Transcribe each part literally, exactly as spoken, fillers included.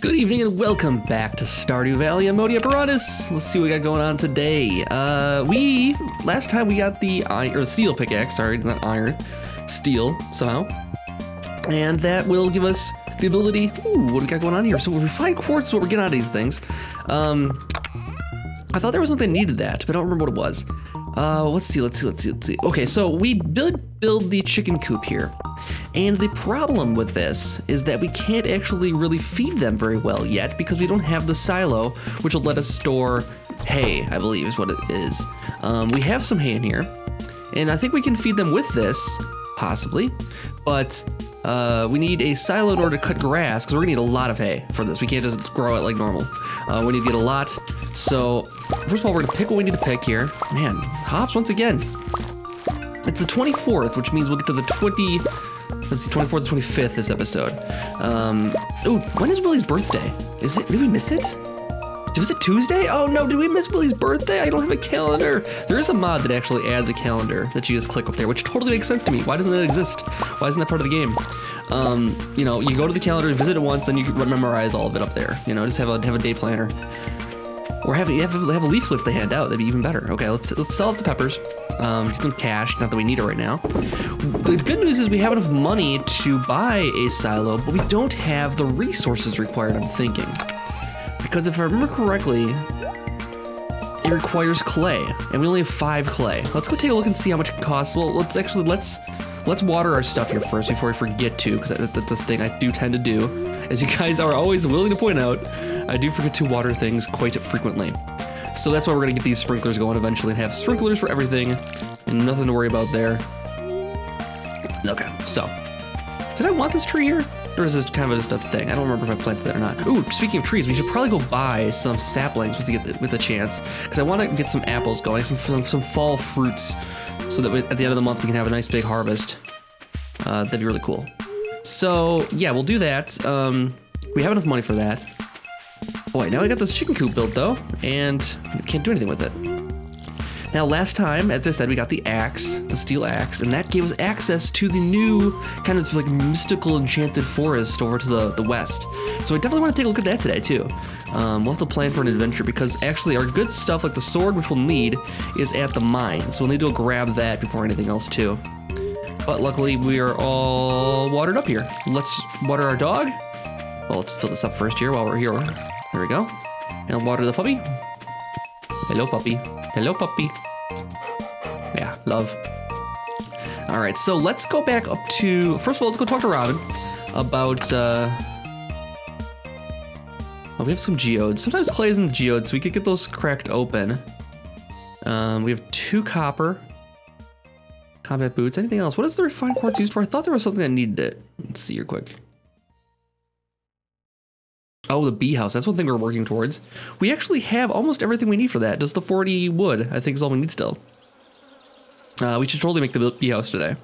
Good evening and welcome back to Stardew Valley. I'm Modi Operandus. Let's see what we got going on today. Uh, we, last time we got the iron, or steel pickaxe, sorry, not iron, steel somehow. And that will give us the ability, ooh, what do we got going on here? So if we find quartz is what we're getting out of these things. Um, I thought there was something that needed that, but I don't remember what it was. Uh, let's see, let's see, let's see, let's see. Okay, so we did build the chicken coop here. And the problem with this is that we can't actually really feed them very well yet because we don't have the silo, which will let us store hay, I believe is what it is. Um, we have some hay in here, and I think we can feed them with this, possibly, but uh, we need a silo in order to cut grass because we're gonna need a lot of hay for this. We can't just grow it like normal. Uh, we need to get a lot. So first of all, we're gonna pick what we need to pick here. Man, hops once again. It's the twenty-fourth, which means we'll get to the twenty. Let's see, twenty-fourth, twenty-fifth this episode. Um, ooh, when is Willie's birthday? Is it, did we miss it? Was it Tuesday? Oh no, did we miss Willie's birthday? I don't have a calendar. There is a mod that actually adds a calendar that you just click up there, which totally makes sense to me. Why doesn't that exist? Why isn't that part of the game? Um, you know, you go to the calendar, visit it once, then you can memorize all of it up there. You know, just have a, have a day planner. Or have, have, have leaflets they hand out, that'd be even better. Okay, let's, let's sell off the peppers. Um, get some cash, not that we need it right now. The good news is we have enough money to buy a silo, but we don't have the resources required, I'm thinking. Because if I remember correctly, it requires clay, and we only have five clay. Let's go take a look and see how much it costs. Well, let's actually, let's let's water our stuff here first before I forget to, because that, that's this thing I do tend to do. As you guys are always willing to point out, I do forget to water things quite frequently. So that's why we're gonna get these sprinklers going eventually and have sprinklers for everything and nothing to worry about there. Okay, so, did I want this tree here? Or is this kind of just a thing? I don't remember if I planted that or not. Ooh, speaking of trees, we should probably go buy some saplings with the, with a chance, because I want to get some apples going, some, some, some fall fruits, so that we, at the end of the month we can have a nice big harvest. Uh, that'd be really cool. So, yeah, we'll do that. Um, we have enough money for that. Boy, now we got this chicken coop built, though, and we can't do anything with it. Now, last time, as I said, we got the axe, the steel axe, and that gave us access to the new kind of like mystical enchanted forest over to the, the west. So I definitely want to take a look at that today, too. Um, we'll have to plan for an adventure because actually our good stuff, like the sword, which we'll need, is at the mine. So we'll need to grab that before anything else, too. But luckily, we are all watered up here. Let's water our dog. Well, let's fill this up first here while we're here. There we go. And water the puppy. Hello, puppy. Hello, puppy. Yeah, love. All right, so let's go back up to... First of all, let's go talk to Robin about... Uh, oh, we have some geodes. Sometimes clay's in the geodes, so we could get those cracked open. Um, we have two copper. Combat boots. Anything else? What is the refined quartz used for? I thought there was something I needed it. Let's see here quick. Oh, the bee house. That's one thing we're working towards. We actually have almost everything we need for that. Just the forty wood, I think, is all we need still. Uh, we should totally make the bee house today.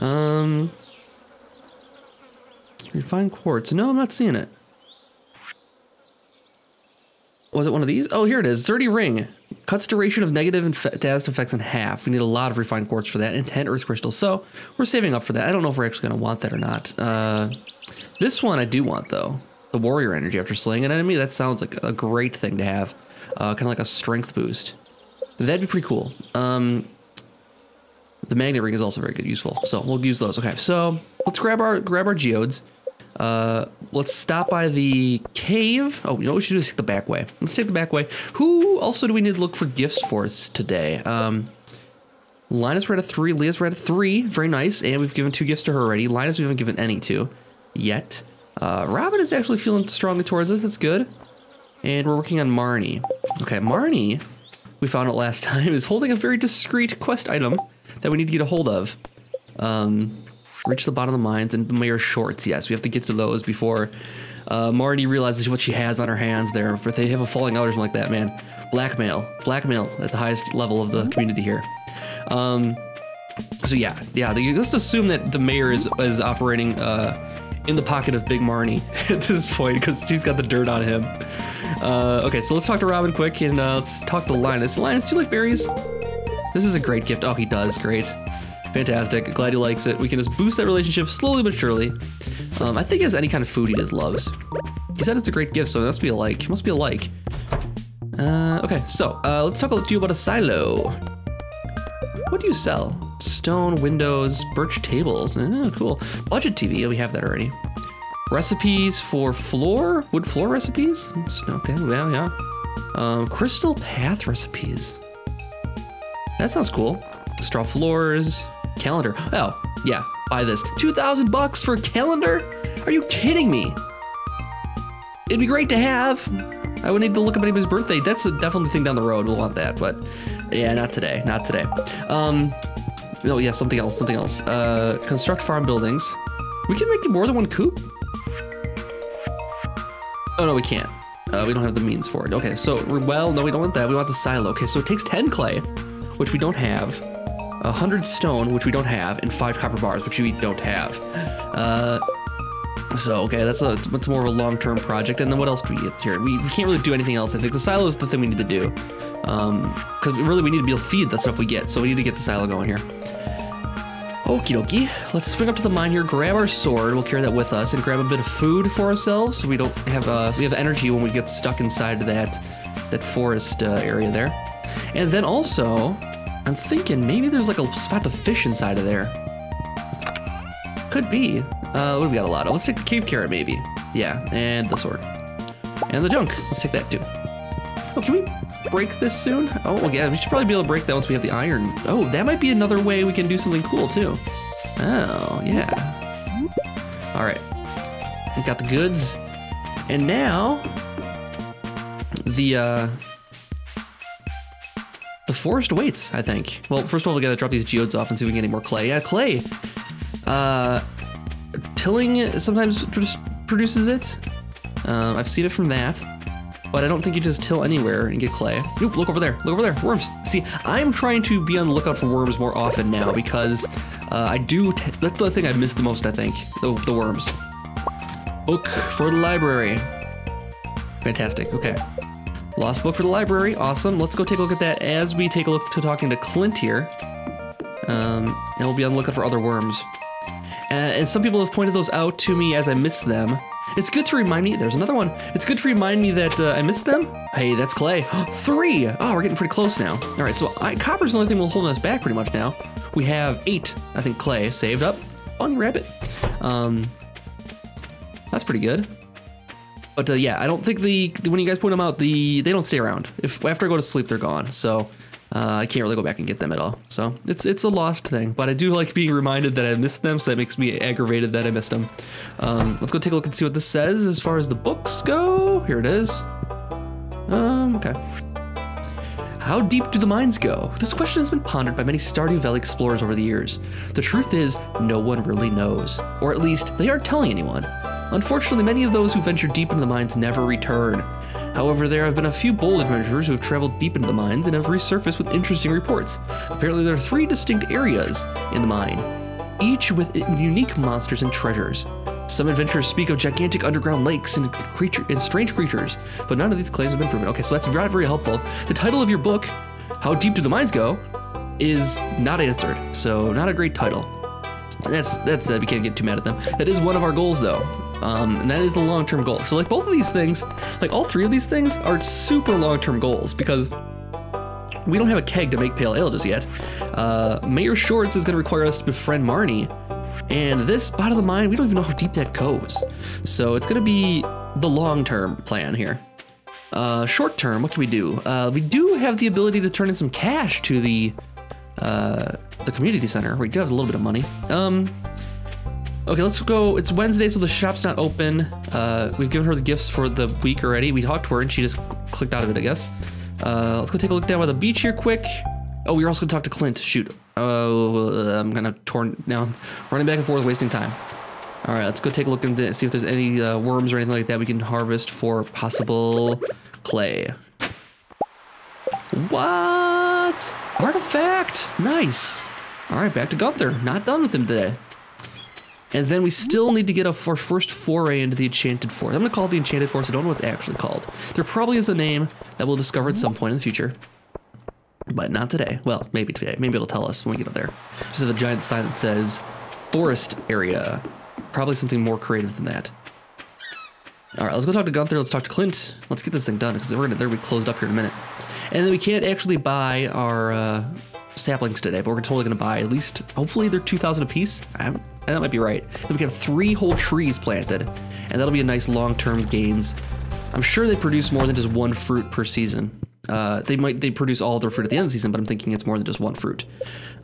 Um, refined quartz. No, I'm not seeing it. Was it one of these? Oh, here it is. thirty ring. Cuts duration of negative and dazed effects in half. We need a lot of refined quartz for that and ten earth crystals. So we're saving up for that. I don't know if we're actually going to want that or not. Uh, this one I do want, though. The warrior energy after slaying an enemy. That sounds like a great thing to have. Uh, kind of like a strength boost. That'd be pretty cool. Um, the magnet ring is also very good, useful. So we'll use those. Okay, so let's grab our, grab our geodes. Uh, let's stop by the cave. Oh, you know what we should do is take the back way. Let's take the back way. Who also do we need to look for gifts for us today? Um, Linus, we're at a three. Leah's, we're at a three. Very nice. And we've given two gifts to her already. Linus, we haven't given any to yet. Uh, Robin is actually feeling strongly towards us. That's good. And we're working on Marnie. Okay, Marnie, we found out last time, is holding a very discreet quest item that we need to get a hold of. Um... Reach the bottom of the mines and the mayor shorts. Yes, we have to get to those before uh, Marnie realizes what she has on her hands there. If they have a falling out or something like that, man. Blackmail. Blackmail at the highest level of the community here. Um, so yeah, yeah. They, let's assume that the mayor is, is operating uh, in the pocket of Big Marnie at this point because she's got the dirt on him. Uh, okay, so let's talk to Robin quick and uh, let's talk to Linus. Linus, do you like berries? This is a great gift. Oh, he does. Great. Fantastic. Glad he likes it. We can just boost that relationship slowly but surely. Um, I think he has any kind of food he just loves. He said it's a great gift, so it must be a like. It must be a like. Uh, okay, so uh, let's talk to you about a silo. What do you sell? Stone, windows, birch tables. Oh, cool. Budget T V, oh, we have that already. Recipes for floor? Wood floor recipes? It's, okay, well, yeah. Um, crystal path recipes. That sounds cool. Straw floors, calendar. Oh, yeah, buy this. two thousand bucks for a calendar? Are you kidding me? It'd be great to have. I would need to look up anybody's birthday. That's a definitely thing down the road. We'll want that, but yeah, not today. Not today. Um, oh, yeah, something else, something else. Uh, construct farm buildings. We can make more than one coop? Oh, no, we can't. Uh, we don't have the means for it. Okay, so, well, no, we don't want that. We want the silo. Okay, so it takes ten clay, which we don't have, one hundred stone, which we don't have, and five copper bars, which we don't have. Uh... So, okay, that's a, it's more of a long-term project. And then what else do we get here? We, we can't really do anything else. I think the silo is the thing we need to do. Because um, really, we need to be able to feed the stuff we get. So we need to get the silo going here. Okie dokie. Let's swing up to the mine here, grab our sword. We'll carry that with us and grab a bit of food for ourselves. So we don't have, uh, we have energy when we get stuck inside of that, that forest uh, area there. And then also, I'm thinking maybe there's like a spot to fish inside of there. Could be. Uh, what do we got a lot of? Let's take the cave carrot, maybe. Yeah, and the sword. And the junk. Let's take that, too. Oh, can we break this soon? Oh, well, yeah, we should probably be able to break that once we have the iron. Oh, that might be another way we can do something cool, too. Oh, yeah. All right. We've got the goods. And now, the, uh... the forest waits, I think. Well, first of all, we gotta drop these geodes off and see if we can get any more clay. Yeah, clay! Uh, tilling sometimes produces it. Um, I've seen it from that, but I don't think you just till anywhere and get clay. Oop, look over there, look over there, worms. See, I'm trying to be on the lookout for worms more often now because uh, I do, t that's the thing I miss the most, I think, the, the worms. Book for the library. Fantastic, okay. Lost book for the library, awesome. Let's go take a look at that as we take a look to talking to Clint here. Um, and we'll be on the lookout for other worms. Uh, and some people have pointed those out to me as I miss them. It's good to remind me, there's another one. It's good to remind me that uh, I missed them. Hey, that's clay. Three! Oh, we're getting pretty close now. All right, so I, copper's the only thing we'll hold us back pretty much now. We have eight, I think, clay saved up. Unwrap it. Um, that's pretty good. But uh, yeah, I don't think the, when you guys point them out, the they don't stay around. If after I go to sleep, they're gone, so. Uh, I can't really go back and get them at all, so it's it's a lost thing. But I do like being reminded that I missed them, so that makes me aggravated that I missed them. Um, let's go take a look and see what this says as far as the books go. Here it is. Um, okay. How deep do the mines go? This question has been pondered by many Stardew Valley explorers over the years. The truth is, no one really knows, or at least they aren't telling anyone. Unfortunately, many of those who venture deep into the mines never return. However, there have been a few bold adventurers who have traveled deep into the mines and have resurfaced with interesting reports. Apparently, there are three distinct areas in the mine, each with unique monsters and treasures. Some adventurers speak of gigantic underground lakes and, creature, and strange creatures, but none of these claims have been proven. Okay, so that's not very helpful. The title of your book, How Deep Do the Mines Go, is not answered, so not a great title. That's, that's uh, we can't get too mad at them. That is one of our goals, though. Um, and that is a long-term goal. So like both of these things, like all three of these things are super long-term goals because we don't have a keg to make pale ale just yet. Uh, Mayor Shorts is going to require us to befriend Marnie, and this spot of the mine, we don't even know how deep that goes. So it's going to be the long-term plan here. Uh, short-term, what can we do? Uh, we do have the ability to turn in some cash to the, uh, the community center. We do have a little bit of money. Um... Okay, let's go. It's Wednesday, so the shop's not open. Uh, we've given her the gifts for the week already. We talked to her, and she just clicked out of it, I guess. Uh, let's go take a look down by the beach here quick. Oh, we were also going to talk to Clint. Shoot. Oh, I'm kind of torn down. Running back and forth, wasting time. All right, let's go take a look and see if there's any uh, worms or anything like that we can harvest for possible clay. What? Artifact. Nice. All right, back to Gunther. Not done with him today. And then we still need to get a for first foray into the Enchanted Forest. I'm gonna call it the Enchanted Forest. I don't know what it's actually called. There probably is a name that we'll discover at some point in the future, but not today. Well, maybe today. Maybe it'll tell us when we get up there. This is a giant sign that says forest area. probably something more creative than that. All right, let's go talk to Gunther. Let's talk to Clint. Let's get this thing done, because we're gonna, they're gonna be closed up here in a minute. And then we can't actually buy our uh, saplings today, but we're totally gonna buy at least, hopefully they're two thousand a piece. I haven't, that might be right. Then we can have three whole trees planted, and that'll be a nice long-term gains. I'm sure they produce more than just one fruit per season. Uh, they might, they produce all their fruit at the end of the season, but I'm thinking it's more than just one fruit.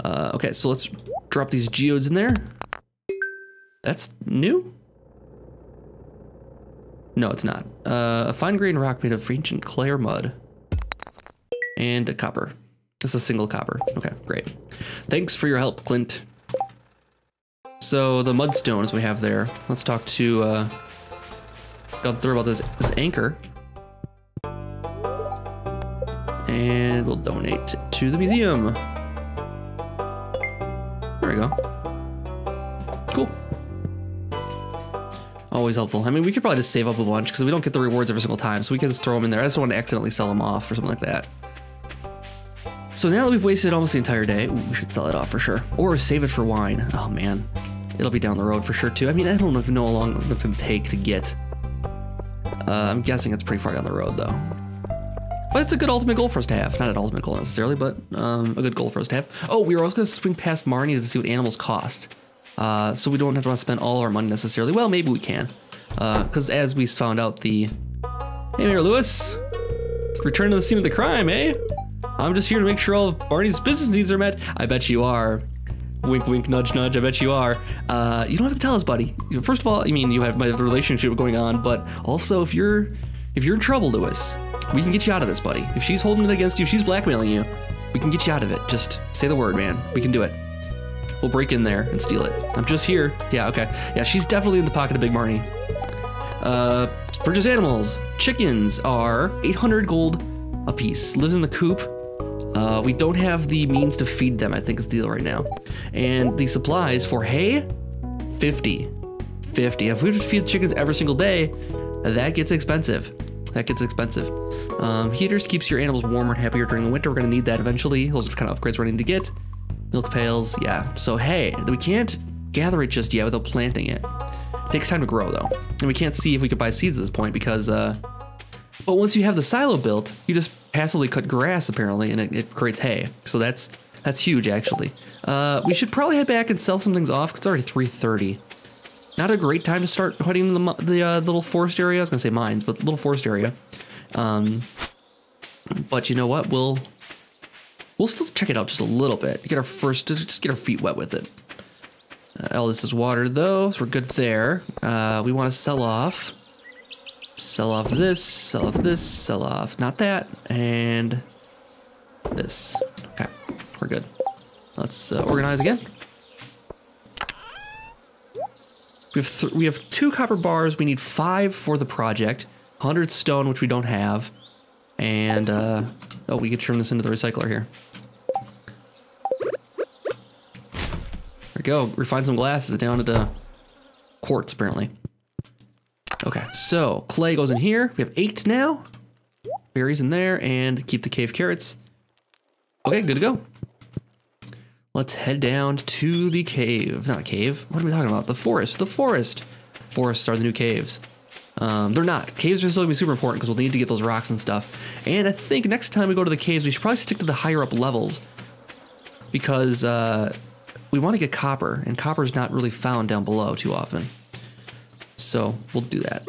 Uh, okay, so let's drop these geodes in there. That's new? No, it's not. Uh, a fine-grained rock made of ancient clay or mud. And a copper. Just a single copper. Okay, great. Thanks for your help, Clint. So the mudstones we have there. Let's talk to uh, Gunther about this, this anchor. And we'll donate to the museum. There we go. Cool. Always helpful. I mean, we could probably just save up a bunch because we don't get the rewards every single time. So we can just throw them in there. I just don't want to accidentally sell them off or something like that. So now that we've wasted almost the entire day, ooh, we should sell it off for sure. Or save it for wine. Oh man, it'll be down the road for sure too. I mean, I don't even know how long that's gonna take to get. Uh, I'm guessing it's pretty far down the road though. But it's a good ultimate goal for us to have. Not an ultimate goal necessarily, but um, a good goal for us to have. Oh, we were also gonna swing past Marnie to see what animals cost. Uh, so we don't have to want to spend all our money necessarily. Well, maybe we can. Uh, Cause as we found out the, hey Mayor Lewis, return to the scene of the crime, eh? I'm just here to make sure all of Barney's business needs are met. I bet you are. Wink, wink, nudge, nudge. I bet you are. Uh, you don't have to tell us, buddy. First of all, I mean, you have my relationship going on, but also if you're if you're in trouble, Lewis, we can get you out of this, buddy. If she's holding it against you, if she's blackmailing you, we can get you out of it. Just say the word, man. We can do it. We'll break in there and steal it. I'm just here. Yeah, okay. Yeah, she's definitely in the pocket of Big Marnie. Uh, purchase animals. Chickens are eight hundred gold a piece. Lives in the coop. Uh, we don't have the means to feed them, I think is the deal right now. And the supplies for hay, fifty. fifty. If we would feed chickens every single day, that gets expensive. That gets expensive. Um, heaters keeps your animals warmer and happier during the winter. We're going to need that eventually. Those are the kind of upgrades we're going to need to get. Milk pails, yeah. So hay, we can't gather it just yet without planting it. It takes time to grow though. And we can't see if we could buy seeds at this point because, uh, but once you have the silo built, you just passively cut grass apparently, and it, it creates hay. So that's that's huge actually. Uh, we should probably head back and sell some things off because it's already three thirty. Not a great time to start hunting the the uh, little forest area. I was gonna say mines, but little forest area. Um, but you know what? We'll we'll still check it out just a little bit. Get our first, just get our feet wet with it. Uh, all this is water though, so we're good there. Uh, we want to sell off. Sell off this, sell off this, sell off not that, and this. Okay, we're good. Let's uh, organize again. We have th we have two copper bars. We need five for the project. one hundred stone, which we don't have, and uh, oh, we can turn this into the recycler here. There we go. Refine some glasses down into quartz apparently. Okay, so clay goes in here. We have eight now. Berries in there and keep the cave carrots. Okay, good to go. Let's head down to the cave. Not a cave. What are we talking about? The forest. The forest. Forests are the new caves. Um, they're not. Caves are still going to be super important because we'll need to get those rocks and stuff. And I think next time we go to the caves, we should probably stick to the higher up levels because uh, we want to get copper, and copper is not really found down below too often. So we'll do that.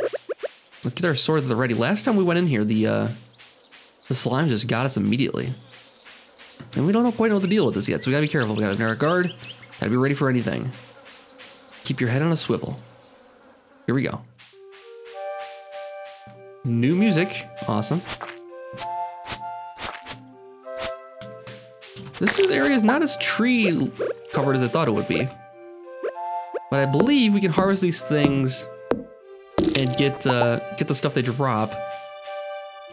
Let's get our sword to the ready. Last time we went in here, the uh, the slimes just got us immediately, and we don't know quite know what to deal with this yet. So we gotta be careful. We gotta be on our guard. Gotta be ready for anything. Keep your head on a swivel. Here we go. New music. Awesome. This area is not as tree covered as I thought it would be, but I believe we can harvest these things and get uh, get the stuff they drop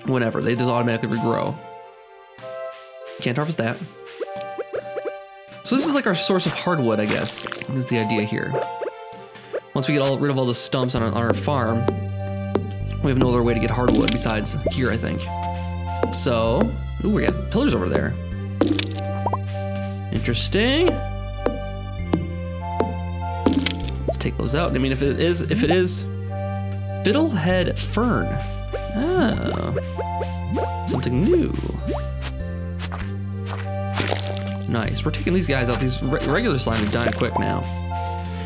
whenever. They just automatically regrow. Can't harvest that. So this is like our source of hardwood, I guess, is the idea here. Once we get all rid of all the stumps on our, on our farm, we have no other way to get hardwood besides here, I think. So, ooh, we got pillars over there. Interesting. take those out. I mean, if it is, if it is Fiddlehead Fern. Oh, something new. Nice. We're taking these guys out. These re regular slimes are dying quick now.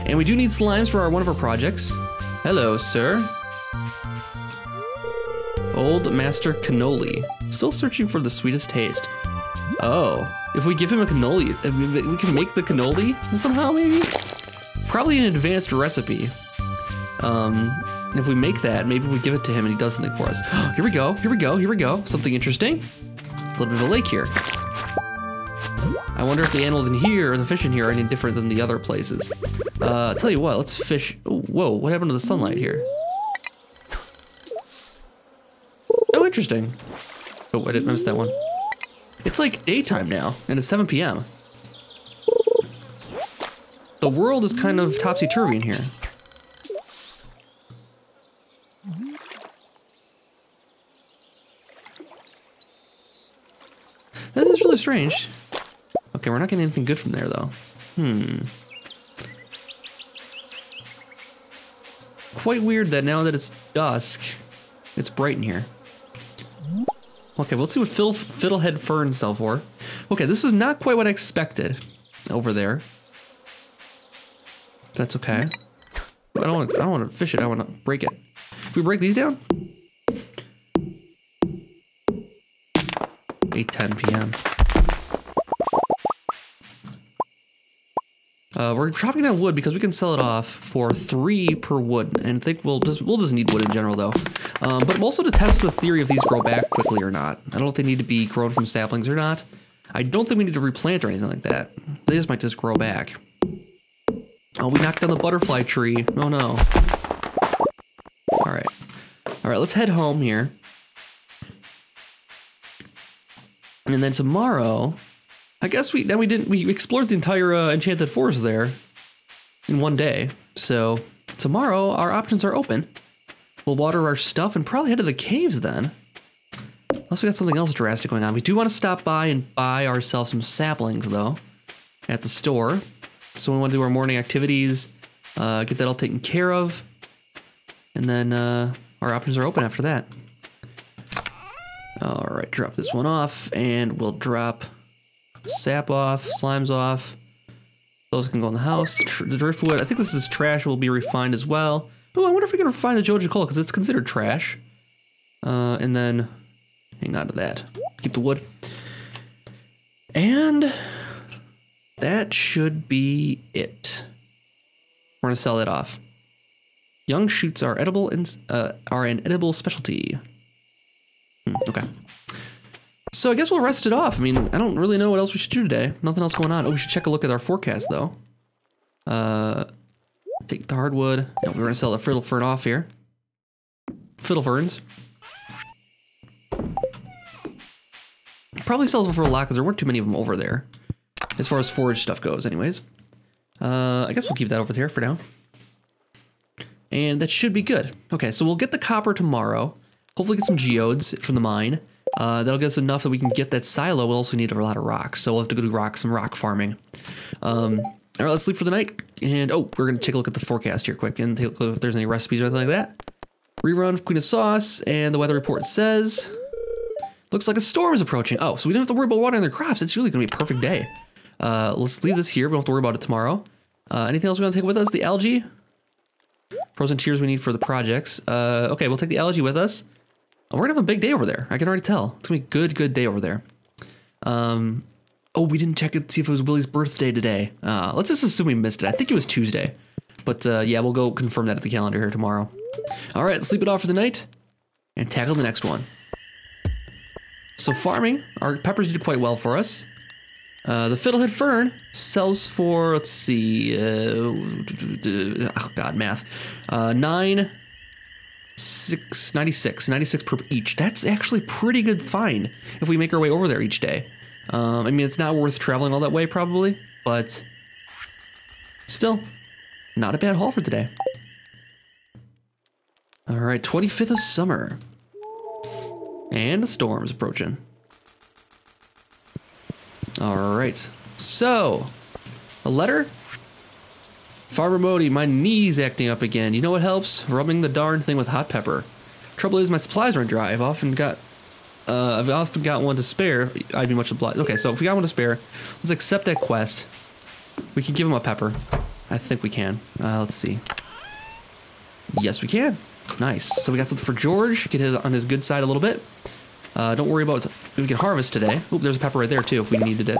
And we do need slimes for our one of our projects. Hello, sir. Old Master Cannoli. Still searching for the sweetest taste. Oh, if we give him a cannoli, if we can make the cannoli somehow, maybe? Probably an advanced recipe. Um, if we make that, maybe we give it to him and he does something for us. Here we go, here we go, here we go. Something interesting. A little bit of a lake here. I wonder if the animals in here, or the fish in here, are any different than the other places. Uh, tell you what, let's fish. Ooh, whoa, what happened to the sunlight here? Oh, interesting. Oh, I didn't miss that one. It's like daytime now, and it's seven p m The world is kind of topsy-turvy in here. This is really strange. Okay, we're not getting anything good from there, though. Hmm. Quite weird that now that it's dusk, it's bright in here. Okay, well, let's see what Phil Fiddlehead Ferns sell for. Okay, this is not quite what I expected over there. That's okay. I don't want. I don't want to fish it. I want to break it. If we break these down. eight ten p m Uh, we're chopping down wood because we can sell it off for three per wood, and I think we'll just we'll just need wood in general though. Um, but also to test the theory if these grow back quickly or not. I don't know if they need to be grown from saplings or not. I don't think we need to replant or anything like that. They just might just grow back. Oh, we knocked down the butterfly tree. Oh no. All right, all right. Let's head home here, and then tomorrow. I guess we, now we didn't, we explored the entire uh, Enchanted Forest there in one day. So tomorrow our options are open. We'll water our stuff and probably head to the caves then. Unless we got something else drastic going on. We do want to stop by and buy ourselves some saplings though at the store. So we want to do our morning activities, uh, get that all taken care of. And then uh, our options are open after that. All right, drop this one off and we'll drop... Sap off, slimes off. Those can go in the house. The driftwood, I think this is trash, will be refined as well. Oh, I wonder if we can refine the Joja coal because it's considered trash. Uh, and then hang on to that. Keep the wood. And that should be it. We're going to sell that off. Young shoots are edible and uh, are an edible specialty. Hmm, okay. So I guess we'll rest it off. I mean, I don't really know what else we should do today. Nothing else going on. Oh, we should check a look at our forecast, though. Uh, take the hardwood. Yeah, we're gonna sell the fiddle fern off here. Fiddle ferns. Probably sells them for a lot because there weren't too many of them over there, as far as forage stuff goes, anyways. Uh, I guess we'll keep that over there for now. And that should be good. Okay, so we'll get the copper tomorrow. Hopefully, get some geodes from the mine. Uh, that'll get us enough that we can get that silo. We'll also need a lot of rocks, so we'll have to go do rock, some rock farming. Um, all right, let's sleep for the night. And, oh, we're going to take a look at the forecast here quick and take a look if there's any recipes or anything like that. Rerun of Queen of Sauce, and the weather report says... Looks like a storm is approaching. Oh, so we don't have to worry about watering their crops. It's really going to be a perfect day. Uh, let's leave this here. We don't have to worry about it tomorrow. Uh, anything else we want to take with us? The algae? Frozen tears we need for the projects. Uh, okay, we'll take the algae with us. We're gonna have a big day over there. I can already tell. It's gonna be a good, good day over there. Um, oh, we didn't check it to see if it was Willie's birthday today. Uh, let's just assume we missed it. I think it was Tuesday. But uh, yeah, we'll go confirm that at the calendar here tomorrow. All right, sleep it off for the night and tackle the next one. So farming, our peppers did quite well for us. Uh, the Fiddlehead Fern sells for, let's see, uh, oh God, math, uh, nine... six ninety-six, ninety-six per each. That's actually pretty good find if we make our way over there each day. Um, I mean, it's not worth traveling all that way probably, but still, not a bad haul for today. All right, twenty-fifth of summer. And a storm's approaching. All right, so a letter. Farmer Modi, my knee's acting up again. You know what helps? Rubbing the darn thing with hot pepper. Trouble is, my supplies run dry. I've often got, uh, I've often got one to spare. I'd be much obliged. Okay, so if we got one to spare, let's accept that quest. We can give him a pepper. I think we can. Uh, let's see. Yes, we can. Nice. So we got something for George. Get his on his good side a little bit. Uh, don't worry about it. We can harvest today. Oop, there's a pepper right there too if we needed it.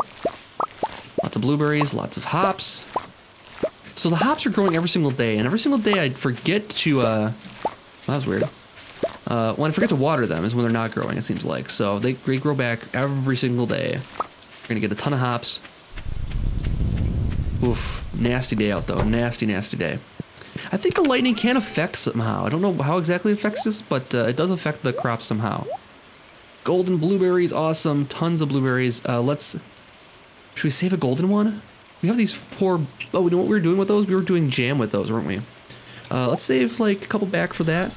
Lots of blueberries, lots of hops. So the hops are growing every single day, and every single day I forget to, uh, that was weird. Uh, when I forget to water them is when they're not growing, it seems like. So they, they grow back every single day. We're gonna get a ton of hops. Oof, nasty day out though, nasty, nasty day. I think the lightning can affect somehow. I don't know how exactly it affects this, but uh, it does affect the crop somehow. Golden blueberries, awesome, tons of blueberries. Uh, let's, should we save a golden one? We have these four, oh, we know what we were doing with those? We were doing jam with those, weren't we? Uh, let's save like a couple back for that.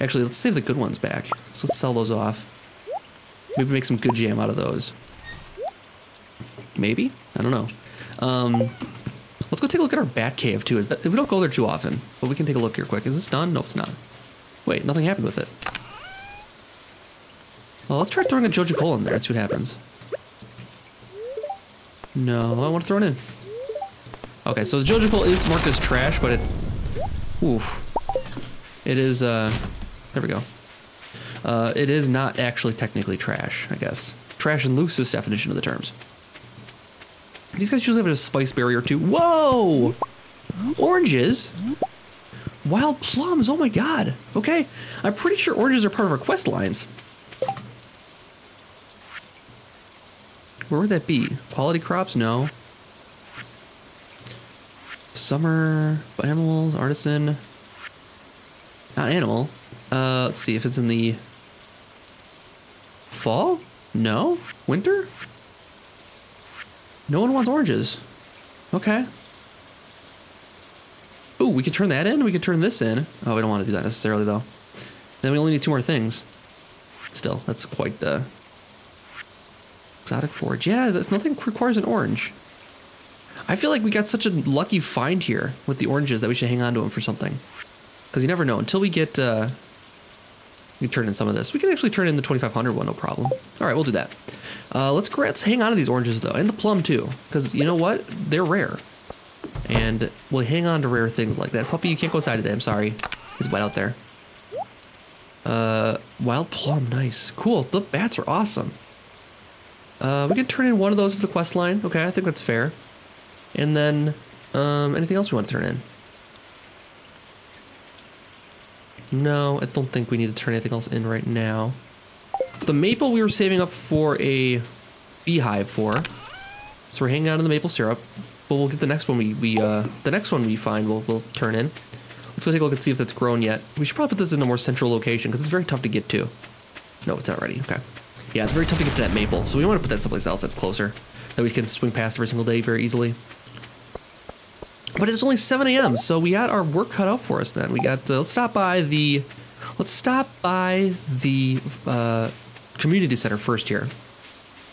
Actually, let's save the good ones back. So let's sell those off. Maybe make some good jam out of those. Maybe? I don't know. Um, let's go take a look at our bat cave too. We don't go there too often, but we can take a look here quick. Is this done? Nope, it's not. Wait, nothing happened with it. Well, let's try throwing a Joja Cola in there and see what happens. No, I want to throw it in. Okay, so the Joja Cola is marked as trash, but it... Oof. It is, uh... There we go. Uh, it is not actually technically trash, I guess. Trash in Luke's definition of the terms. These guys usually have a spice berry or two. Whoa! Oranges? Wild plums, oh my god. Okay, I'm pretty sure oranges are part of our quest lines. Where would that be? Quality crops? No. Summer, animals, artisan. Not animal. Uh, let's see if it's in the fall? No? Winter? No one wants oranges. Okay. Ooh, we could turn that in. We could turn this in. Oh, we don't want to do that necessarily though. Then we only need two more things. Still, that's quite the... Uh, exotic forage. Yeah, that's, nothing requires an orange. I feel like we got such a lucky find here with the oranges that we should hang on to them for something. Because you never know. Until we get... Uh, we can turn in some of this. We can actually turn in the twenty-five hundred one, no problem. Alright, we'll do that. Uh, let's, let's hang on to these oranges though. And the plum too. Because you know what? They're rare. And we'll hang on to rare things like that. Puppy, you can't go outside today. I'm sorry. It's wet out there. Uh, wild plum. Nice. Cool. The bats are awesome. Uh, we can turn in one of those for the quest line. Okay, I think that's fair. And then, um, anything else we want to turn in? No, I don't think we need to turn anything else in right now. The maple we were saving up for a beehive for. So we're hanging out on the maple syrup. But we'll get the next one we, we uh, the next one we find we'll, we'll turn in. Let's go take a look and see if that's grown yet. We should probably put this in a more central location because it's very tough to get to. No, it's not ready. Okay. Yeah, it's very tough to get to that maple, so we want to put that someplace else that's closer, that we can swing past every single day very easily. But it's only seven A M, so we got our work cut out for us then. We got, uh, let's stop by the, let's stop by the uh, community center first here. And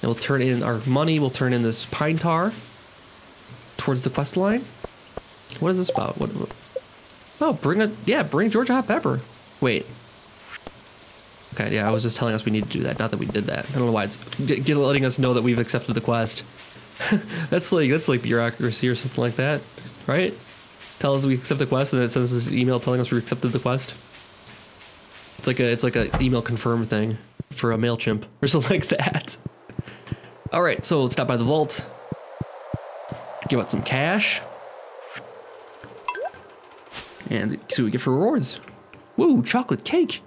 we'll turn in our money, we'll turn in this pine tar towards the quest line. What is this about? What, what? Oh, bring a, yeah, bring George a hot pepper. Wait. Okay, yeah, I was just telling us we need to do that, not that we did that. I don't know why it's letting us know that we've accepted the quest. That's like that's like bureaucracy or something like that, right? Tell us we accept the quest and then it sends this email telling us we accepted the quest. It's like a it's like a email confirm thing for a MailChimp or something like that. All right, so let's stop by the vault. Give out some cash. And see what we get for rewards. Woo, chocolate cake.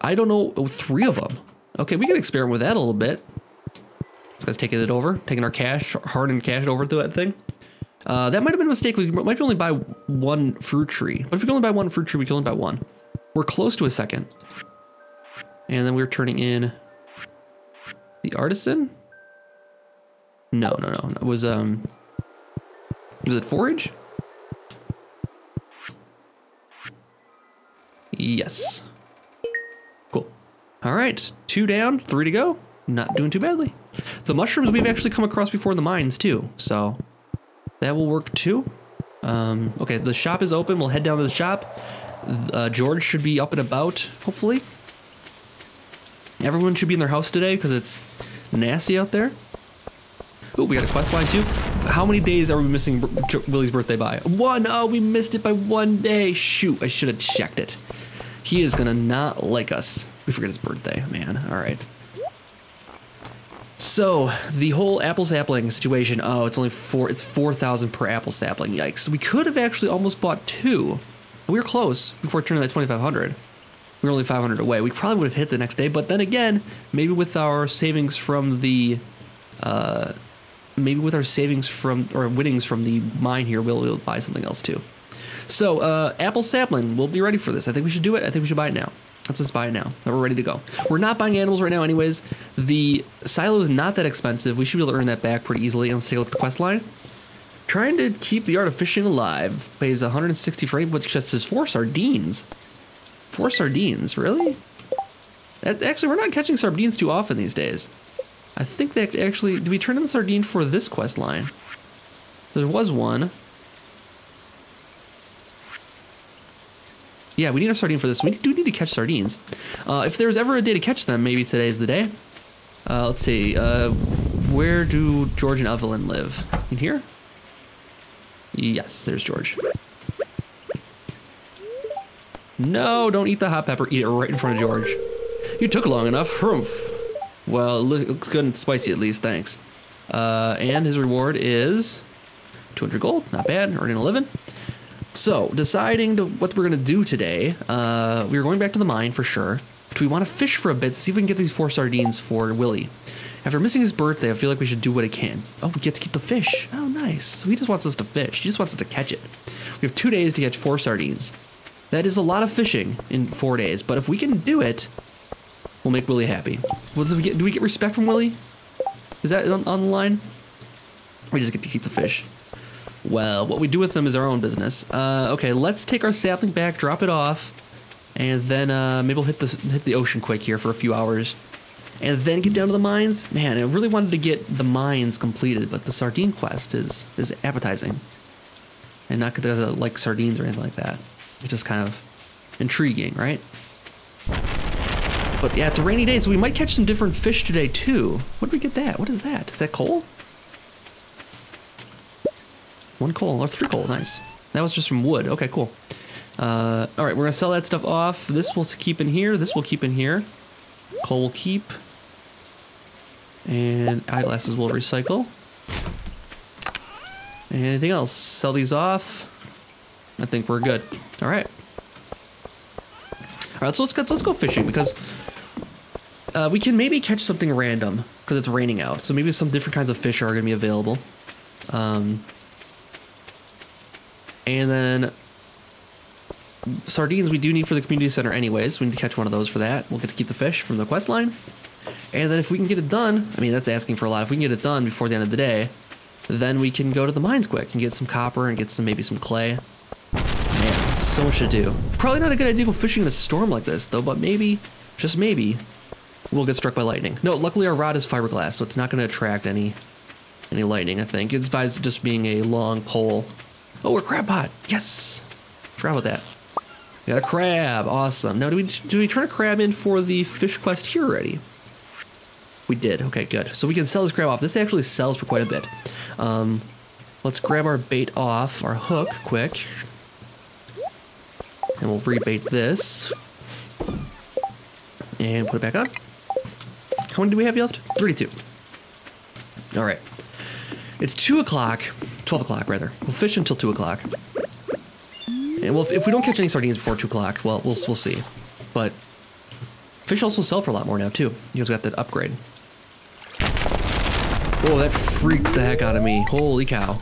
I don't know, oh, three of them. Okay, we can experiment with that a little bit. This guy's taking it over, taking our cash, hardened cash over to that thing. Uh, that might have been a mistake. We might only buy one fruit tree. But if we can only buy one fruit tree, we can only buy one. We're close to a second. And then we're turning in the artisan. No, no, no. It was, um, was it forage? Yes. All right, two down, three to go. Not doing too badly. The mushrooms we've actually come across before in the mines too, so that will work too. Um, okay, the shop is open. We'll head down to the shop. Uh, George should be up and about, hopefully. Everyone should be in their house today because it's nasty out there. Oh, we got a quest line too. How many days are we missing Willie's birthday by? One! Oh, we missed it by one day. Shoot, I should have checked it. He is gonna not like us. We forget his birthday, man. All right. So the whole apple sapling situation. Oh, it's only four. It's four thousand per apple sapling. Yikes! We could have actually almost bought two. We were close before turning that twenty-five hundred. We were only five hundred away. We probably would have hit the next day. But then again, maybe with our savings from the, uh, maybe with our savings from or winnings from the mine here, we'll, we'll buy something else too. So uh, apple sapling. We'll be ready for this. I think we should do it. I think we should buy it now. Let's just buy it now. We're ready to go. We're not buying animals right now anyways. The silo is not that expensive. We should be able to earn that back pretty easily. Let's take a look at the quest line. Trying to keep the art of fishing alive. Pays one hundred sixty for eight, which just is four sardines. Four sardines, really? That, actually, we're not catching sardines too often these days. I think that actually, did we turn in the sardine for this quest line? There was one. Yeah, we need a sardine for this. We do need to catch sardines. Uh, if there's ever a day to catch them, maybe today's the day. Uh, let's see. Uh, where do George and Evelyn live? In here? Yes, there's George. No, don't eat the hot pepper. Eat it right in front of George. You took long enough. Hrumph. Well, it looks good and spicy at least. Thanks. Uh, and his reward is two hundred gold. Not bad. Earning a living. So, deciding to what we're going to do today, uh, we're going back to the mine for sure. Do we want to fish for a bit, see if we can get these four sardines for Willie? After missing his birthday, I feel like we should do what it can. Oh, we get to keep the fish. Oh, nice. So he just wants us to fish. He just wants us to catch it. We have two days to catch four sardines. That is a lot of fishing in four days, but if we can do it, we'll make Willie happy. What, do, we get, do we get respect from Willie? Is that on, on the line? We just get to keep the fish. Well, what we do with them is our own business. Uh, okay, let's take our sapling back, drop it off, and then uh, maybe we'll hit the hit the ocean quick here for a few hours, and then get down to the mines. Man, I really wanted to get the mines completed, but the sardine quest is is appetizing, and not because I like sardines or anything like that. It's just kind of intriguing, right? But yeah, it's a rainy day, so we might catch some different fish today too. What did we get? That? What is that? Is that coal? One coal, or three coal, nice. That was just from wood, okay, cool. Uh, all right, we're gonna sell that stuff off. This we'll keep in here, this we'll keep in here. Coal will keep. And eyeglasses will recycle. And anything else? Sell these off. I think we're good. All right. All right, so let's go, let's go fishing, because uh, we can maybe catch something random, because it's raining out, so maybe some different kinds of fish are gonna be available. Um, And then sardines we do need for the community center anyways. We need to catch one of those for that. We'll get to keep the fish from the quest line. And then if we can get it done, I mean, that's asking for a lot. If we can get it done before the end of the day, then we can go to the mines quick and get some copper and get some, maybe some clay. Man, so much to do. Probably not a good idea to go fishing in a storm like this though, but maybe, just maybe, we'll get struck by lightning. No, luckily our rod is fiberglass, so it's not gonna attract any, any lightning, I think. It's by just being a long pole. Oh, a crab pot! Yes! Forgot about that. We got a crab! Awesome. Now, do we do we turn a crab in for the fish quest here already? We did. Okay, good. So we can sell this crab off. This actually sells for quite a bit. Um, let's grab our bait off, our hook, quick. And we'll rebait this. And put it back on. How many do we have left? thirty-two. Alright. It's two o'clock. twelve o'clock, rather. We'll fish until two o'clock. And well, if, if we don't catch any sardines before two o'clock, well, we'll we'll see. But fish also sell for a lot more now, too, because we got that upgrade. Whoa, that freaked the heck out of me. Holy cow.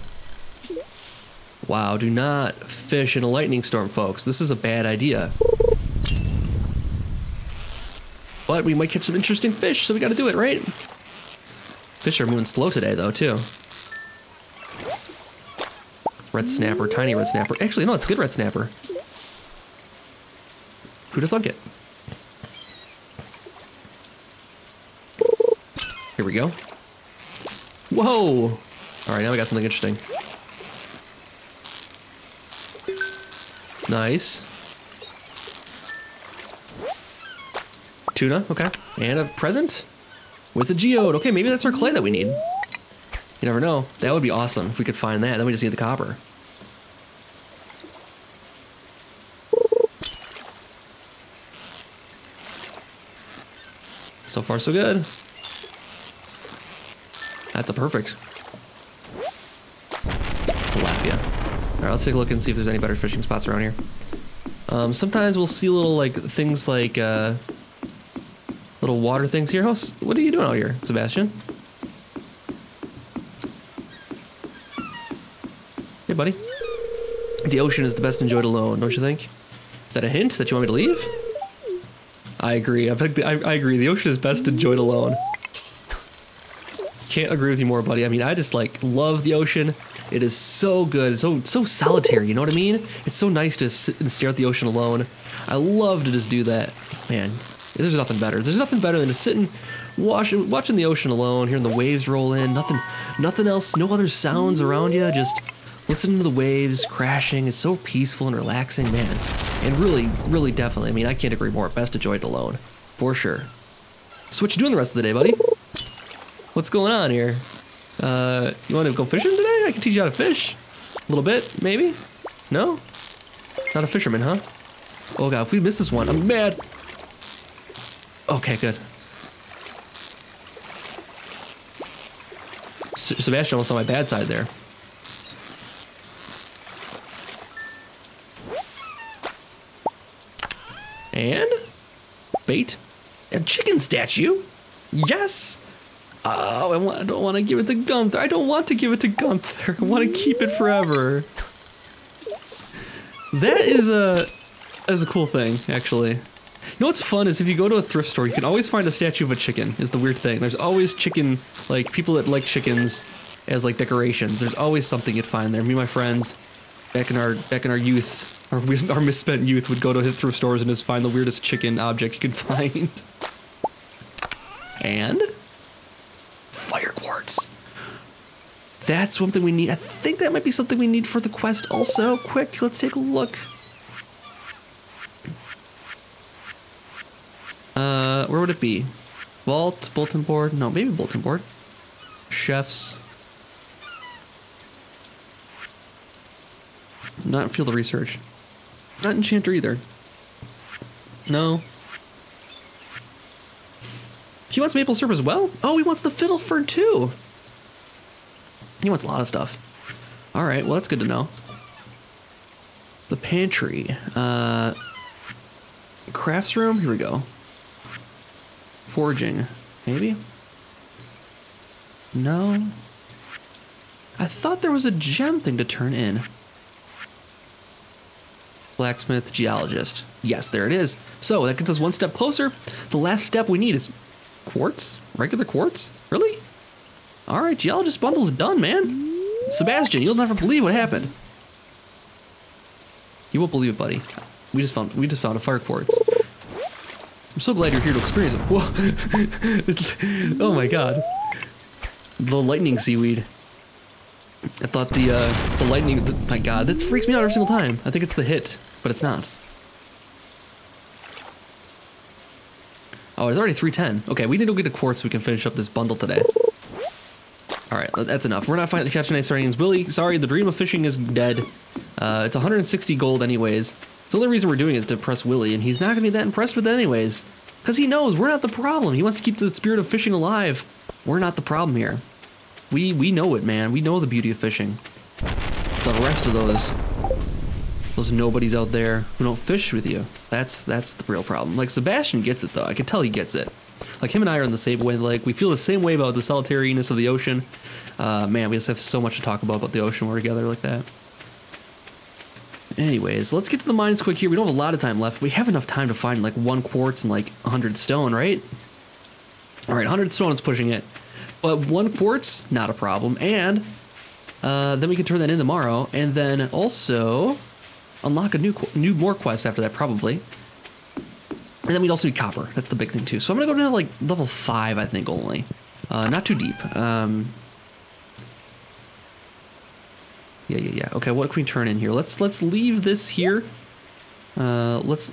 Wow, do not fish in a lightning storm, folks. This is a bad idea. But we might catch some interesting fish, so we gotta do it, right? Fish are moving slow today, though, too. Red snapper, tiny red snapper. Actually, no, it's a good red snapper. Who'd have thunk it? Here we go. Whoa! All right, now we got something interesting. Nice. Tuna, okay. And a present? With a geode. Okay, maybe that's our clay that we need. You never know. That would be awesome if we could find that. Then we just need the copper. So far, so good. That's a perfect. Tilapia. All right, let's take a look and see if there's any better fishing spots around here. Um, sometimes we'll see little like things like uh, little water things here. What are you doing out here, Sebastian? Hey, buddy. The ocean is the best enjoyed alone, don't you think? Is that a hint that you want me to leave? I agree. I, the, I, I agree. The ocean is best enjoyed alone. Can't agree with you more, buddy. I mean, I just like love the ocean. It is so good, so so solitary. You know what I mean? It's so nice to sit and stare at the ocean alone. I love to just do that, man. There's nothing better. There's nothing better than just sitting, watching watching the ocean alone, hearing the waves roll in. Nothing, nothing else. No other sounds around you. Just listening to the waves crashing. It's so peaceful and relaxing, man. And really, really definitely, I mean, I can't agree more. Best enjoy it alone, for sure. So what you doing the rest of the day, buddy? What's going on here? Uh, you want to go fishing today? I can teach you how to fish. A little bit, maybe? No? Not a fisherman, huh? Oh god, if we miss this one, I'm mad. Okay, good. Sebastian almost on my bad side there. And bait, a chicken statue. Yes. Oh, I, want, I don't want to give it to Gunther. I don't want to give it to Gunther. I want to keep it forever. That is a is a cool thing, actually. You know what's fun is if you go to a thrift store, you can always find a statue of a chicken. Is the weird thing. There's always chicken, like people that like chickens as like decorations. There's always something you'd find there. Me and my friends, back in our back in our youth. Our, our misspent youth would go to thrift stores and just find the weirdest chicken object you could find. And fire quartz. That's something we need. I think that might be something we need for the quest also. Quick, let's take a look. Uh, where would it be? Vault, bulletin board. No, maybe bulletin board. Chefs. Not field of research. Not enchanter either. No. He wants maple syrup as well? Oh, he wants the fiddle fern too. He wants a lot of stuff. All right, well, that's good to know. The pantry. Uh, crafts room, here we go. Forging, maybe? No. I thought there was a gem thing to turn in. Blacksmith, geologist. Yes, there it is. So that gets us one step closer. The last step we need is quartz? Regular quartz? Really? All right, geologist bundle's done, man. Sebastian, you'll never believe what happened. You won't believe it, buddy. We just found we just found a fire quartz. I'm so glad you're here to experience it. Whoa. Oh my god. The lightning seaweed. I thought the uh, the lightning, the, my god, that freaks me out every single time. I think it's the hit, but it's not. Oh, it's already three ten. Okay, we need to get a quartz so we can finish up this bundle today. All right, that's enough. We're not fighting to catch any sardines. Willie, sorry, the dream of fishing is dead. Uh, it's one hundred sixty gold anyways. The only reason we're doing it is to impress Willie, and he's not going to be that impressed with it anyways. Because he knows we're not the problem. He wants to keep the spirit of fishing alive. We're not the problem here. We we know it, man. We know the beauty of fishing. It's the rest of those those nobodies out there who don't fish with you. That's that's the real problem. Like Sebastian gets it though. I can tell he gets it. Like him and I are on the same way. Like we feel the same way about the solitariness of the ocean. Uh, man, we just have so much to talk about about the ocean when we're together like that. Anyways, let's get to the mines quick here. We don't have a lot of time left. We have enough time to find like one quartz and like one hundred stone, right? All right, one hundred stone is pushing it. But one quartz, not a problem, and uh, then we can turn that in tomorrow, and then also unlock a new, new more quest after that probably, and then we'd also need copper. That's the big thing too. So I'm gonna go down to like level five, I think only, uh, not too deep. Um, yeah, yeah, yeah. Okay, what can we turn in here? Let's let's leave this here Uh, let's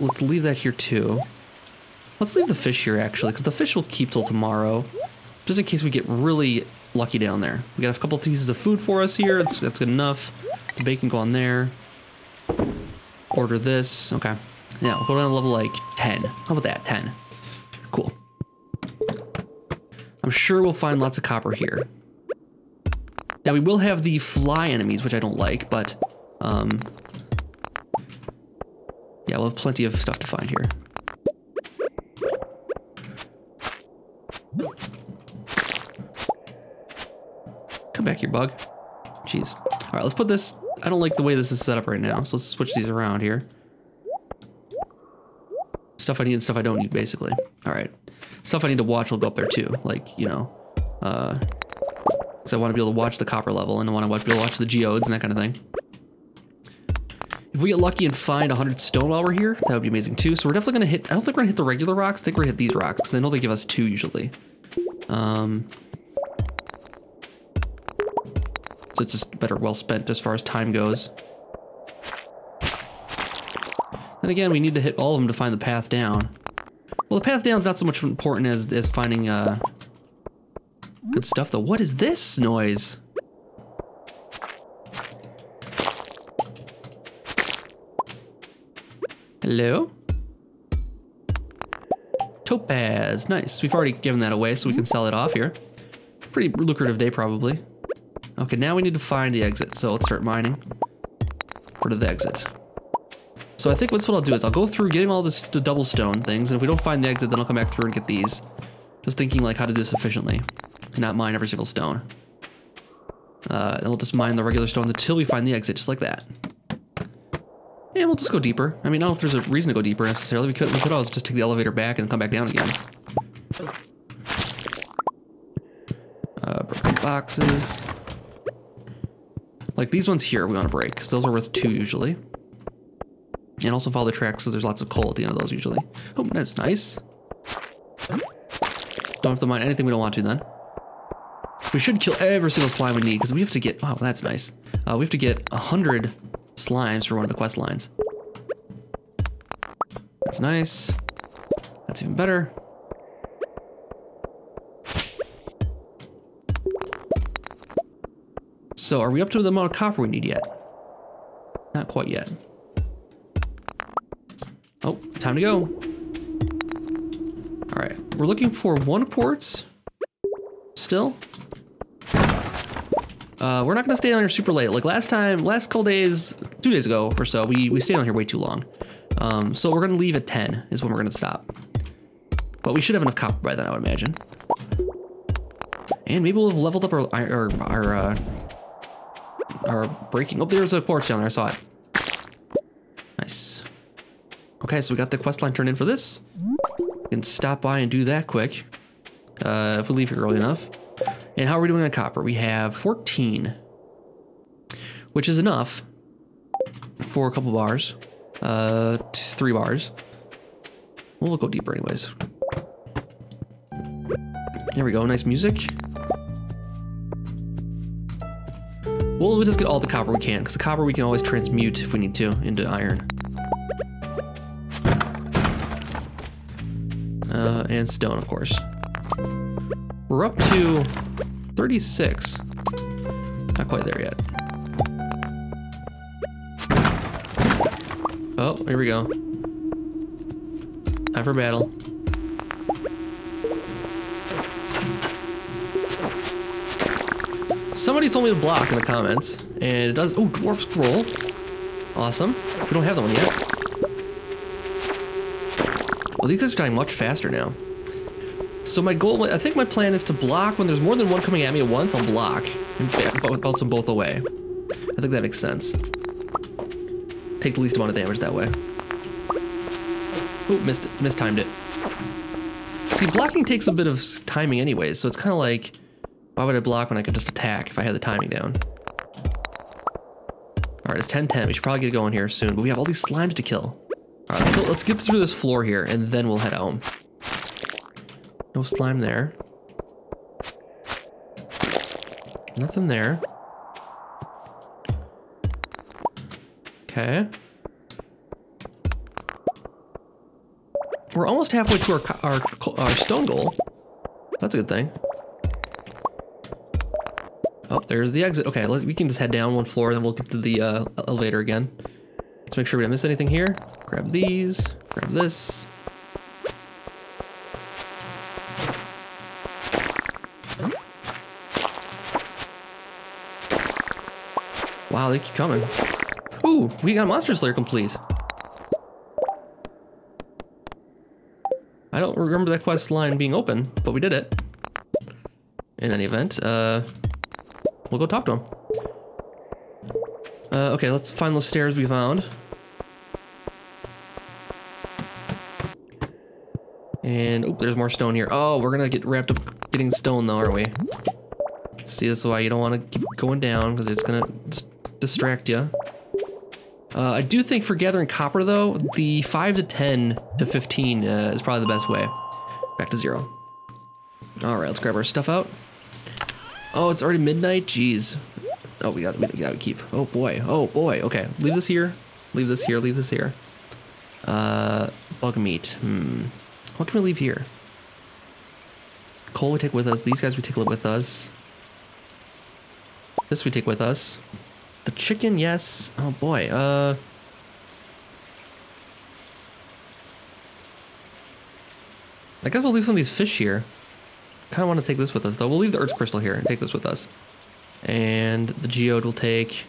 let's leave that here too. Let's leave the fish here actually, because the fish will keep till tomorrow, just in case we get really lucky down there. We got a couple of pieces of food for us here. That's, that's good enough. The bacon go on there. Order this. Okay. Yeah, we'll go down to level like ten. How about that? ten. Cool. I'm sure we'll find lots of copper here. Now we will have the fly enemies, which I don't like, but um, yeah, we'll have plenty of stuff to find here. Come back here, bug. Jeez. All right, let's put this. I don't like the way this is set up right now, so let's switch these around here. Stuff I need and stuff I don't need, basically. All right. Stuff I need to watch will go up there too, like, you know, uh, because I want to be able to watch the copper level and I want to watch, be able to watch the geodes and that kind of thing. If we get lucky and find one hundred stone while we're here, that would be amazing too. So we're definitely going to hit, I don't think we're going to hit the regular rocks. I think we're going to hit these rocks, because I know they give us two usually. Um, so it's just better well spent as far as time goes. Then again, we need to hit all of them to find the path down. Well, the path down is not so much important as, as finding uh, good stuff, though. What is this noise? Hello? Topaz. Nice. We've already given that away, so we can sell it off here. Pretty lucrative day, probably. Okay, now we need to find the exit, so let's start mining. Go to the exit. So I think what's what I'll do is I'll go through getting all this, the double stone things, and if we don't find the exit, then I'll come back through and get these. Just thinking like how to do this efficiently, and not mine every single stone. Uh, and we'll just mine the regular stones until we find the exit, just like that. And we'll just go deeper. I mean, I don't know if there's a reason to go deeper necessarily. We could, we could always just take the elevator back and come back down again. Uh, broken boxes. Like these ones here we want to break, because those are worth two usually. And also follow the tracks, so there's lots of coal at the end of those usually. Oh, that's nice. Don't have to mine anything we don't want to then. We should kill every single slime we need, because we have to get, oh, that's nice. Uh, we have to get one hundred slimes for one of the quest lines. That's nice. That's even better. So are we up to the amount of copper we need yet? Not quite yet. Oh, time to go. All right, we're looking for one quartz still. Uh, we're not gonna stay down here super late. Like last time, last couple days, two days ago or so, we, we stayed on here way too long. Um, so we're gonna leave at ten is when we're gonna stop. But we should have enough copper by then, I would imagine. And maybe we'll have leveled up our, our, our, uh, our breaking. Oh, there's a quartz down there, I saw it. Nice. Okay, so we got the quest line turned in for this. We can stop by and do that quick. Uh, if we leave here early enough. And how are we doing on copper? We have fourteen. Which is enough for a couple bars. Uh, three bars. Well, we'll go deeper anyways. There we go, nice music. Well, we'll just get all the copper we can, because the copper we can always transmute if we need to into iron. Uh, and stone, of course. We're up to thirty-six. Not quite there yet. Oh, here we go. Time for battle. Somebody told me to block in the comments, and it does. Oh, dwarf scroll. Awesome. We don't have that one yet. Well, these guys are dying much faster now. So my goal, I think my plan is to block when there's more than one coming at me at once, I'll block and bounce them both away. I think that makes sense. Take the least amount of damage that way. Ooh, missed it, mistimed it. See, blocking takes a bit of timing anyways, so it's kind of like, why would I block when I could just attack if I had the timing down? All right, it's ten ten, we should probably get going here soon, but we have all these slimes to kill. All right, let's, go, let's get through this floor here, and then we'll head home. No slime there. Nothing there. Okay. We're almost halfway to our, our, our stone goal. That's a good thing. Oh, there's the exit. Okay, let, we can just head down one floor, then we'll get to the uh, elevator again. Let's make sure we don't miss anything here. Grab these, grab this. Wow, they keep coming. Ooh, we got Monster Slayer complete. I don't remember that quest line being open, but we did it. In any event, uh, we'll go talk to him. Uh, okay, let's find those stairs we found. And, oh, there's more stone here. Oh, we're gonna get wrapped up getting stone though, aren't we? See, that's why you don't want to keep going down, because it's gonna distract you. Uh, I do think for gathering copper though, the five to ten to fifteen uh, is probably the best way. Back to zero. Alright, let's grab our stuff out. Oh, it's already midnight? Jeez. Oh, we got we gotta keep. Oh boy. Oh boy. Okay. Leave this here. Leave this here. Leave this here. Uh, bug meat. Hmm. What can we leave here? Coal we take with us. These guys we take with us. This we take with us. The chicken, yes. Oh boy. Uh. I guess we'll leave some of these fish here. Kind of want to take this with us though. We'll leave the earth crystal here and take this with us. And the geode will take.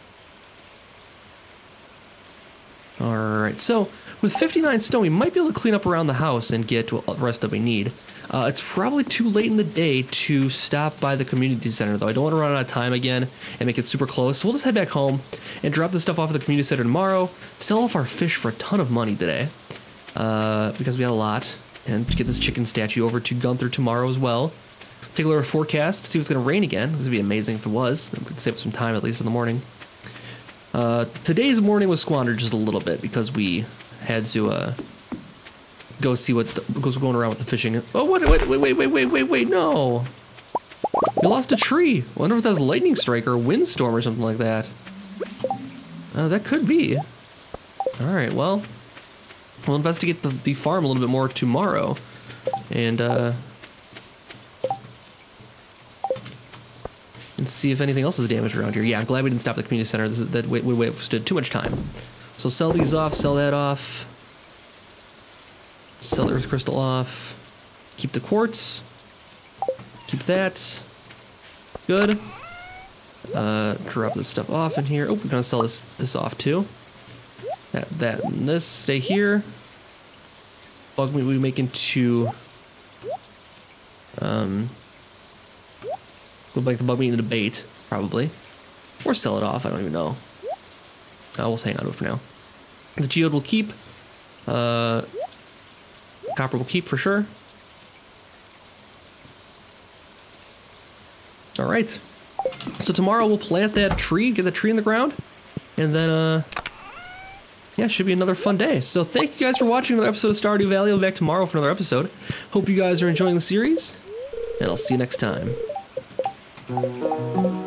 Alright, so with fifty-nine stone, we might be able to clean up around the house and get to all the rest that we need. Uh, it's probably too late in the day to stop by the community center, though. I don't want to run out of time again and make it super close. So we'll just head back home and drop this stuff off at the community center tomorrow. Sell off our fish for a ton of money today, uh, because we had a lot. And get this chicken statue over to Gunther tomorrow as well. Take a look at our forecast, see if it's going to rain again. This would be amazing if it was. Then we could save up some time, at least in the morning. Uh, today's morning was squandered just a little bit because we had to uh, go see what the, was going around with the fishing. Oh, what, wait, wait, wait, wait, wait, wait, wait, no. We lost a tree. I wonder if that was a lightning strike or a windstorm or something like that. Uh, that could be. All right, well, we'll investigate the, the farm a little bit more tomorrow. And, uh... and see if anything else is damaged around here. Yeah, I'm glad we didn't stop at the community center. This is, that we, we wasted too much time. So sell these off, sell that off. Sell the earth crystal off. Keep the quartz. Keep that. Good. Uh, drop this stuff off in here. Oh, we're gonna sell this this off too. That, that, and this. Stay here. Bug we make into... Um... We'll make the bug meat into bait, probably. Or sell it off, I don't even know. I will just hang on to it for now. The geode will keep. Uh, copper will keep for sure. Alright. So tomorrow we'll plant that tree, get the tree in the ground. And then, uh... yeah, should be another fun day. So thank you guys for watching another episode of Stardew Valley. I'll be back tomorrow for another episode. Hope you guys are enjoying the series. And I'll see you next time. Thank you.